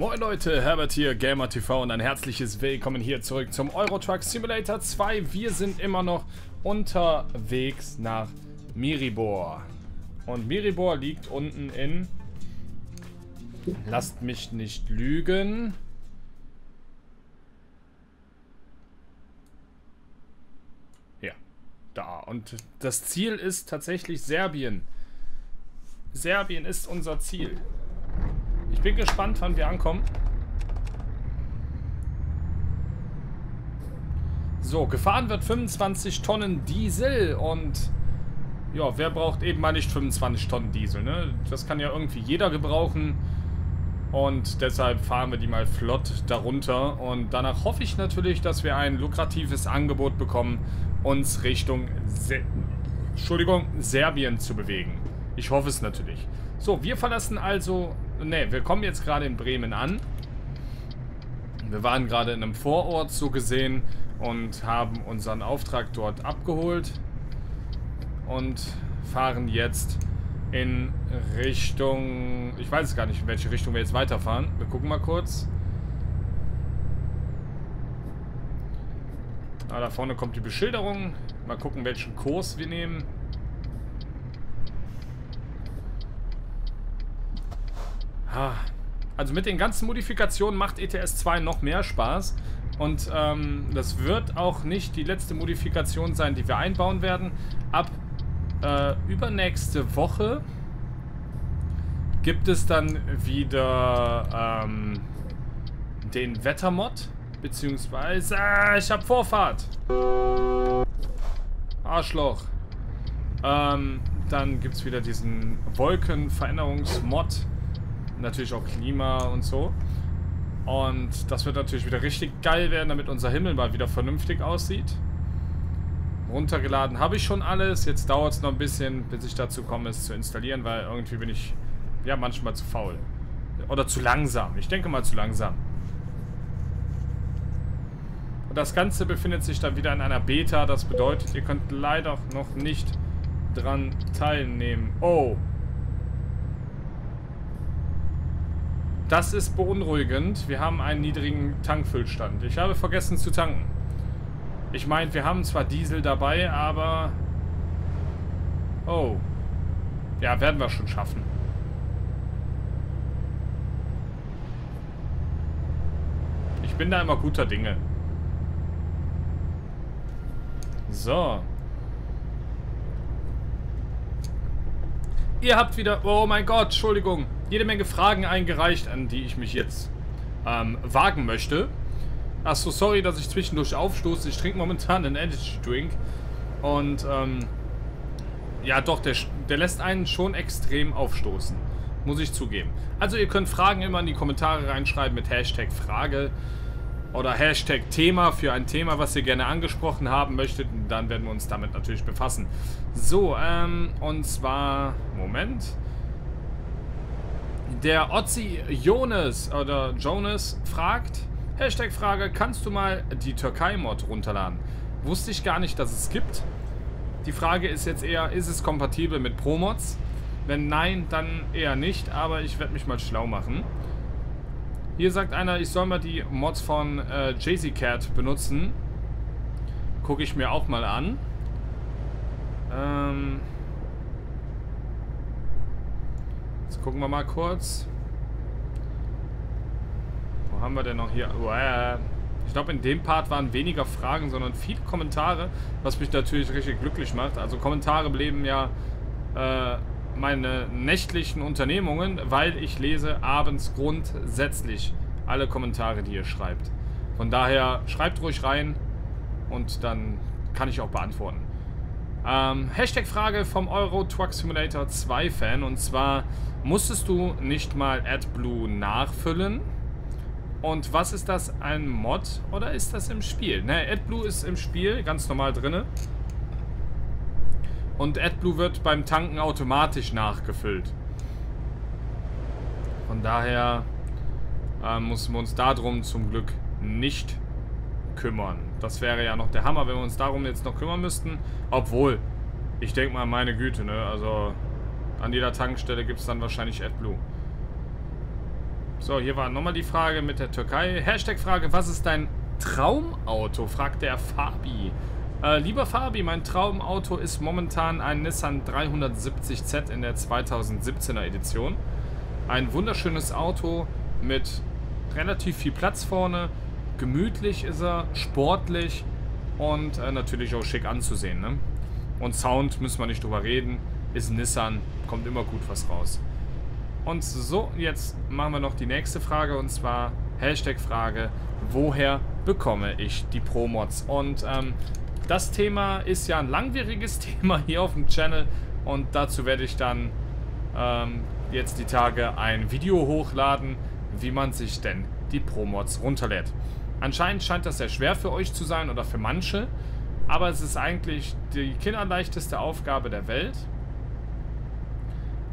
Moin Leute, Herbert hier, GamerTV und ein herzliches Willkommen hier zurück zum Euro Truck Simulator 2. Wir sind immer noch unterwegs nach Miribor. Und Miribor liegt unten in... Lasst mich nicht lügen. Ja, da. Und das Ziel ist tatsächlich Serbien. Serbien ist unser Ziel. Ich bin gespannt, wann wir ankommen. So, gefahren wird 25 Tonnen Diesel und ja, wer braucht eben mal nicht 25 Tonnen Diesel, ne? Das kann ja irgendwie jeder gebrauchen und deshalb fahren wir die mal flott darunter und danach hoffe ich natürlich, dass wir ein lukratives Angebot bekommen, uns Richtung Serbien zu bewegen. Ich hoffe es natürlich. So, wir verlassen also... Ne, wir kommen jetzt gerade in Bremen an. Wir waren gerade in einem Vorort, so gesehen, und haben unseren Auftrag dort abgeholt. Und fahren jetzt in Richtung... Ich weiß gar nicht, in welche Richtung wir jetzt weiterfahren. Wir gucken mal kurz. Ah, da vorne kommt die Beschilderung. Mal gucken, welchen Kurs wir nehmen. Also mit den ganzen Modifikationen macht ETS 2 noch mehr Spaß. Und das wird auch nicht die letzte Modifikation sein, die wir einbauen werden. Ab übernächste Woche gibt es dann wieder den Wettermod. Beziehungsweise... ich habe Vorfahrt! Arschloch! Dann gibt es wieder diesen Wolkenveränderungsmod. Natürlich auch Klima und so. Und das wird natürlich wieder richtig geil werden, damit unser Himmel mal wieder vernünftig aussieht. Runtergeladen habe ich schon alles. Jetzt dauert es noch ein bisschen, bis ich dazu komme, es zu installieren, weil irgendwie bin ich ja manchmal zu faul. Oder zu langsam. Ich denke mal zu langsam. Und das Ganze befindet sich dann wieder in einer Beta. Das bedeutet, ihr könnt leider noch nicht dran teilnehmen. Oh. Das ist beunruhigend. Wir haben einen niedrigen Tankfüllstand. Ich habe vergessen zu tanken. Ich meine, wir haben zwar Diesel dabei, aber... Oh. Ja, werden wir schon schaffen. Ich bin da immer guter Dinge. So. Ihr habt wieder... Oh mein Gott, Entschuldigung. Jede Menge Fragen eingereicht, an die ich mich jetzt wagen möchte. Achso, sorry, dass ich zwischendurch aufstoße. Ich trinke momentan einen Energy Drink. Und, ja doch, der lässt einen schon extrem aufstoßen. Muss ich zugeben. Also ihr könnt Fragen immer in die Kommentare reinschreiben mit Hashtag Frage oder Hashtag Thema für ein Thema, was ihr gerne angesprochen haben möchtet. Und dann werden wir uns damit natürlich befassen. So, und zwar... Moment... Der Otzi Jonas oder Jonas fragt, Hashtag Frage, kannst du mal die Türkei-Mod runterladen? Wusste ich gar nicht, dass es gibt. Die Frage ist jetzt eher, ist es kompatibel mit Pro-Mods? Wenn nein, dann eher nicht, aber ich werde mich mal schlau machen. Hier sagt einer, ich soll mal die Mods von JZCat benutzen. Gucke ich mir auch mal an. Jetzt gucken wir mal kurz. Wo haben wir denn noch hier? Ich glaube, in dem Part waren weniger Fragen, sondern viele Kommentare, was mich natürlich richtig glücklich macht. Also Kommentare beleben ja meine nächtlichen Unternehmungen, weil ich lese abends grundsätzlich alle Kommentare, die ihr schreibt. Von daher schreibt ruhig rein und dann kann ich auch beantworten. Hashtag Frage vom Euro Truck Simulator 2 Fan und zwar, musstest du nicht mal AdBlue nachfüllen? Und was ist das, ein Mod oder ist das im Spiel? Ne, AdBlue ist im Spiel, ganz normal drinne. Und AdBlue wird beim Tanken automatisch nachgefüllt. Von daher müssen wir uns darum zum Glück nicht kümmern. Das wäre ja noch der Hammer, wenn wir uns darum jetzt noch kümmern müssten. Obwohl, ich denke mal, meine Güte, ne? Also, an jeder Tankstelle gibt es dann wahrscheinlich AdBlue. So, hier war nochmal die Frage mit der Türkei. Hashtag-Frage, was ist dein Traumauto? Fragt der Fabi. Lieber Fabi, mein Traumauto ist momentan ein Nissan 370Z in der 2017er Edition. Ein wunderschönes Auto mit relativ viel Platz vorne. Gemütlich ist er, sportlich und natürlich auch schick anzusehen, ne? Und Sound müssen wir nicht drüber reden. Ist Nissan, kommt immer gut was raus. Und so, jetzt machen wir noch die nächste Frage, und zwar Hashtag-Frage, woher bekomme ich die Pro-Mods? Und das Thema ist ja ein langwieriges Thema hier auf dem Channel, und dazu werde ich dann jetzt die Tage ein Video hochladen, wie man sich denn die Pro-Mods runterlädt. Anscheinend scheint das sehr schwer für euch zu sein oder für manche, aber es ist eigentlich die kinderleichteste Aufgabe der Welt.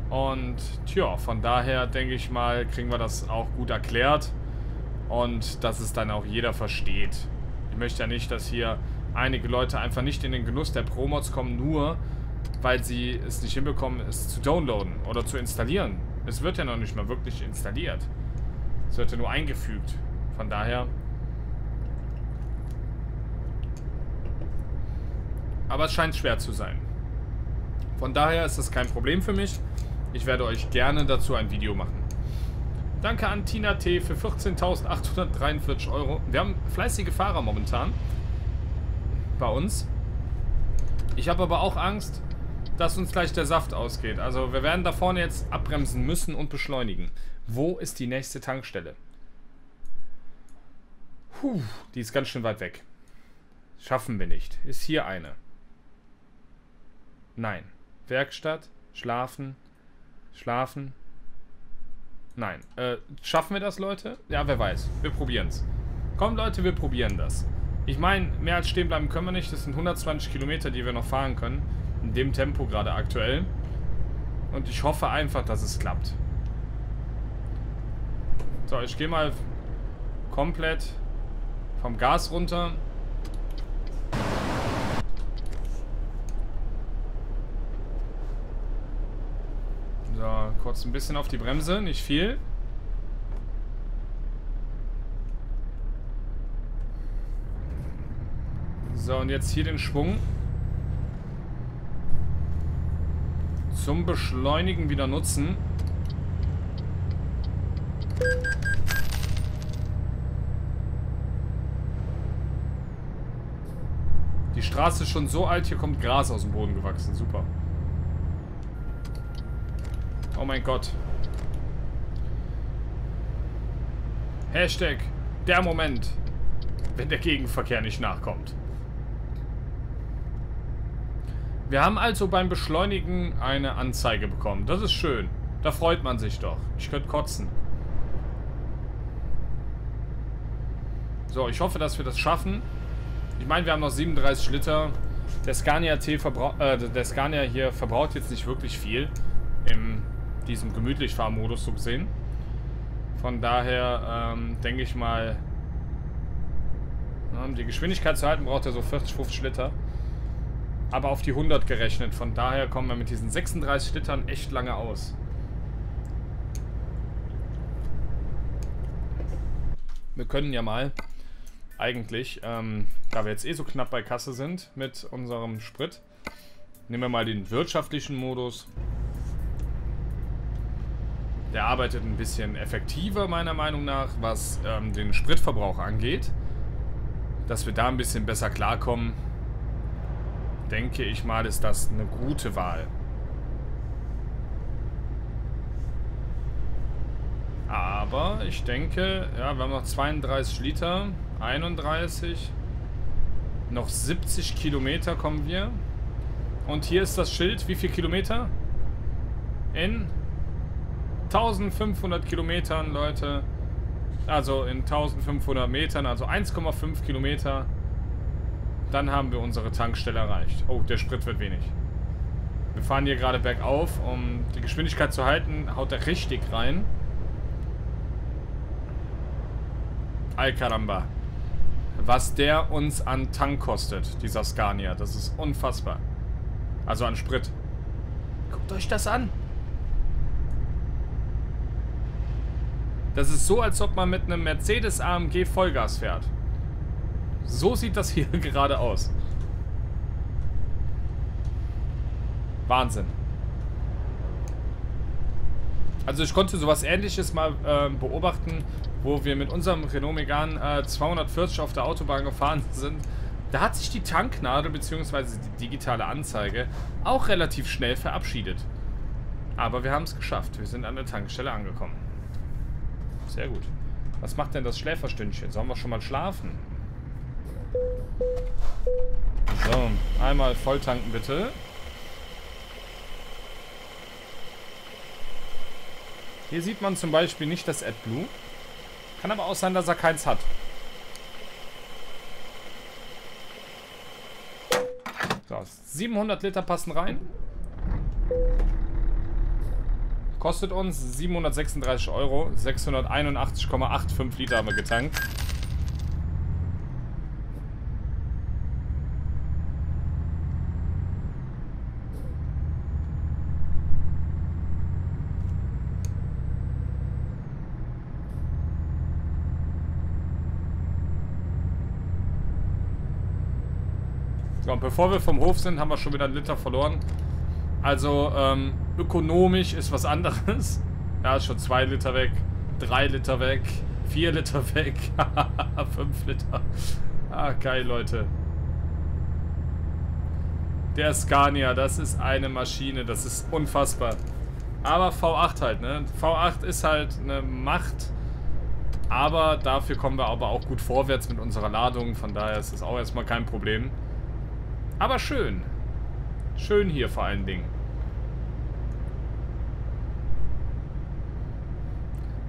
Und tja, von daher denke ich mal, kriegen wir das auch gut erklärt und dass es dann auch jeder versteht. Ich möchte ja nicht, dass hier einige Leute einfach nicht in den Genuss der Pro-Mods kommen, nur weil sie es nicht hinbekommen, es zu downloaden oder zu installieren. Es wird ja noch nicht mal wirklich installiert. Es wird ja nur eingefügt. Von daher... Aber es scheint schwer zu sein. Von daher ist das kein Problem für mich. Ich werde euch gerne dazu ein Video machen. Danke an Tina T. für 14.843 Euro. Wir haben fleißige Fahrer momentan bei uns. Ich habe aber auch Angst, dass uns gleich der Saft ausgeht. Also wir werden da vorne jetzt abbremsen müssen und beschleunigen. Wo ist die nächste Tankstelle? Puh, die ist ganz schön weit weg. Schaffen wir nicht. Ist hier eine? Nein. Werkstatt, schlafen, schlafen. Nein. Schaffen wir das, Leute? Ja, wer weiß. Wir probieren es. Komm, Leute, wir probieren das. Ich meine, mehr als stehen bleiben können wir nicht. Das sind 120 Kilometer, die wir noch fahren können. In dem Tempo gerade aktuell. Und ich hoffe einfach, dass es klappt. So, ich gehe mal komplett vom Gas runter. So, kurz ein bisschen auf die Bremse, nicht viel. So, und jetzt hier den Schwung zum Beschleunigen wieder nutzen. Die Straße ist schon so alt, hier kommt Gras aus dem Boden gewachsen, super. Oh mein Gott. Hashtag, der Moment, wenn der Gegenverkehr nicht nachkommt. Wir haben also beim Beschleunigen eine Anzeige bekommen. Das ist schön. Da freut man sich doch. Ich könnte kotzen. So, ich hoffe, dass wir das schaffen. Ich meine, wir haben noch 37 Liter. Der Scania, der Scania hier verbraucht jetzt nicht wirklich viel. Im diesem gemütlich Fahrmodus so gesehen. Von daher denke ich mal, um die Geschwindigkeit zu halten, braucht er so 40, 50 Liter. Aber auf die 100 gerechnet. Von daher kommen wir mit diesen 36 Litern echt lange aus. Wir können ja mal, eigentlich, da wir jetzt eh so knapp bei Kasse sind mit unserem Sprit, nehmen wir mal den wirtschaftlichen Modus. Der arbeitet ein bisschen effektiver, meiner Meinung nach, was den Spritverbrauch angeht. Dass wir da ein bisschen besser klarkommen, denke ich mal, ist das eine gute Wahl. Aber ich denke, ja, wir haben noch 32 Liter, 31, noch 70 Kilometer kommen wir. Und hier ist das Schild, wie viel Kilometer? In 1500 Kilometern, Leute, also in 1500 Metern, also 1,5 Kilometer, dann haben wir unsere Tankstelle erreicht. Oh, der Sprit wird wenig. Wir fahren hier gerade bergauf, um die Geschwindigkeit zu halten, haut er richtig rein. Alcaramba. Was der uns an Tank kostet, dieser Scania, das ist unfassbar. Also an Sprit. Guckt euch das an. Das ist so, als ob man mit einem Mercedes-AMG Vollgas fährt. So sieht das hier gerade aus. Wahnsinn. Also ich konnte sowas Ähnliches mal beobachten, wo wir mit unserem Renault Megane 240 auf der Autobahn gefahren sind. Da hat sich die Tanknadel bzw. die digitale Anzeige auch relativ schnell verabschiedet. Aber wir haben es geschafft. Wir sind an der Tankstelle angekommen. Sehr gut. Was macht denn das Schläferstündchen? Sollen wir schon mal schlafen? So, einmal volltanken bitte. Hier sieht man zum Beispiel nicht das AdBlue. Kann aber auch sein, dass er keins hat. So, 700 Liter passen rein. Kostet uns 736 Euro. 681,85 Liter haben wir getankt. So, und bevor wir vom Hof sind, haben wir schon wieder einen Liter verloren. Also, ökonomisch ist was anderes. Ja, ist schon 2 Liter weg, 3 Liter weg, 4 Liter weg, 5 Liter. Ah, geil, Leute. Der Scania, das ist eine Maschine, das ist unfassbar. Aber V8 halt, ne? V8 ist halt eine Macht, aber dafür kommen wir aber auch gut vorwärts mit unserer Ladung. Von daher ist das auch erstmal kein Problem. Aber schön. Schön hier vor allen Dingen.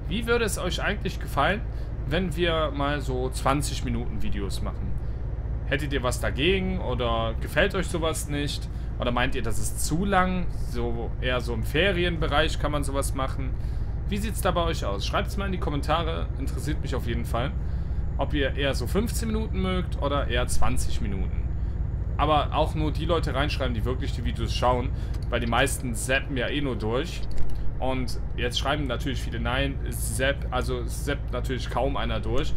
Wie würde es euch eigentlich gefallen, wenn wir mal so 20 Minuten Videos machen? Hättet ihr was dagegen oder gefällt euch sowas nicht? Oder meint ihr, das ist zu lang? So eher so im Ferienbereich kann man sowas machen. Wie sieht es da bei euch aus? Schreibt es mal in die Kommentare. Interessiert mich auf jeden Fall. Ob ihr eher so 15 Minuten mögt oder eher 20 Minuten. Aber auch nur die Leute reinschreiben, die wirklich die Videos schauen, weil die meisten zappen ja eh nur durch. Und jetzt schreiben natürlich viele, nein, zappt natürlich kaum einer durch.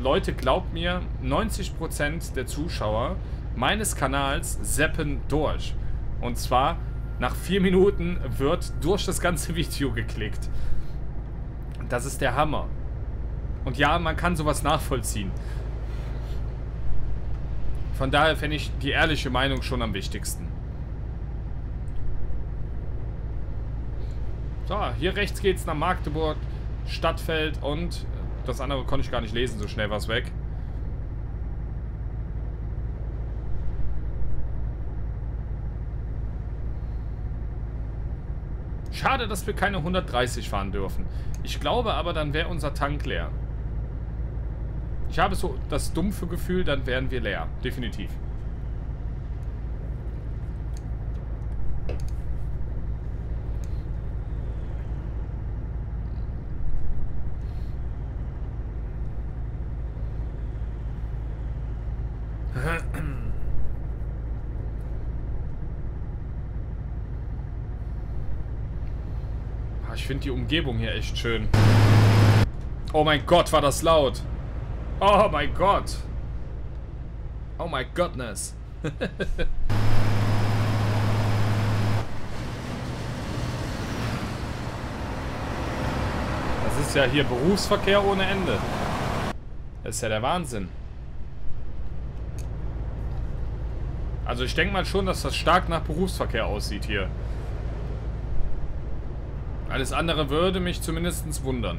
Leute, glaubt mir, 90% der Zuschauer meines Kanals zappen durch. Und zwar nach 4 Minuten wird durch das ganze Video geklickt. Das ist der Hammer. Und ja, man kann sowas nachvollziehen. Von daher fände ich die ehrliche Meinung schon am wichtigsten. So, hier rechts geht's nach Magdeburg, Stadtfeld und das andere konnte ich gar nicht lesen, so schnell war es weg. Schade, dass wir keine 130 fahren dürfen. Ich glaube aber, dann wäre unser Tank leer. Ich habe so das dumpfe Gefühl, dann wären wir leer. Definitiv. Ich finde die Umgebung hier echt schön. Oh mein Gott, war das laut. Oh mein Gott. Oh my goodness. Das ist ja hier Berufsverkehr ohne Ende. Das ist ja der Wahnsinn. Also ich denke mal schon, dass das stark nach Berufsverkehr aussieht hier. Alles andere würde mich zumindest wundern.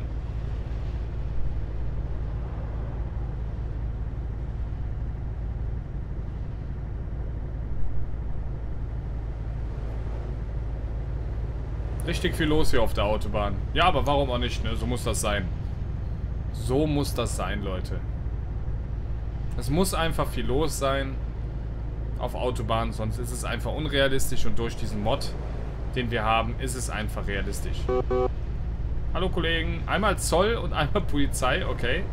Richtig viel los hier auf der Autobahn. Ja, aber warum auch nicht, ne? So muss das sein. So muss das sein, Leute. Es muss einfach viel los sein auf Autobahnen, sonst ist es einfach unrealistisch und durch diesen Mod, den wir haben, ist es einfach realistisch. Hallo Kollegen, einmal Zoll und einmal Polizei, okay.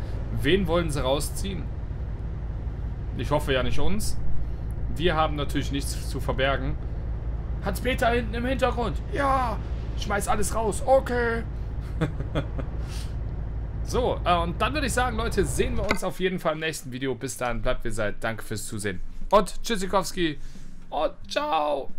Wen wollen sie rausziehen? Ich hoffe ja nicht uns. Wir haben natürlich nichts zu verbergen. Hans-Peter hinten im Hintergrund. Ja, schmeiß alles raus. Okay. So, und dann würde ich sagen, Leute, sehen wir uns auf jeden Fall im nächsten Video. Bis dahin, bleibt wie ihr seid. Danke fürs Zusehen. Und Tschüssikowski. Und ciao.